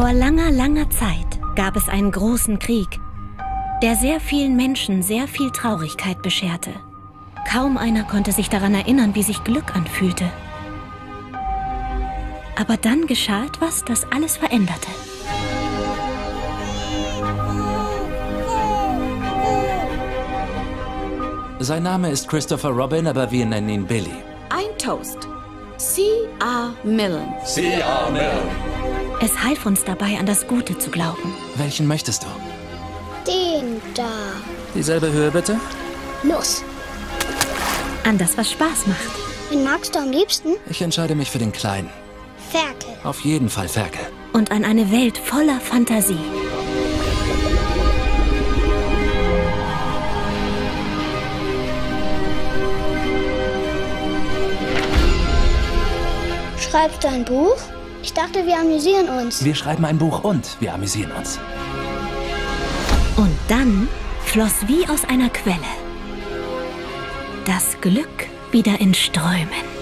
Vor langer, langer Zeit gab es einen großen Krieg, der sehr vielen Menschen sehr viel Traurigkeit bescherte. Kaum einer konnte sich daran erinnern, wie sich Glück anfühlte. Aber dann geschah etwas, das alles veränderte. Sein Name ist Christopher Robin, aber wir nennen ihn Billy. Ein Toast. C.R. Millen. C.R. Millen. Es half uns dabei, an das Gute zu glauben. Welchen möchtest du? Den da. Dieselbe Höhe, bitte? Los. An das, was Spaß macht. Wen magst du am liebsten? Ich entscheide mich für den Kleinen. Ferkel. Auf jeden Fall Ferkel. Und an eine Welt voller Fantasie. Schreibst du ein Buch? Ich dachte, wir amüsieren uns. Wir schreiben ein Buch und wir amüsieren uns. Und dann floss wie aus einer Quelle das Glück wieder in Strömen.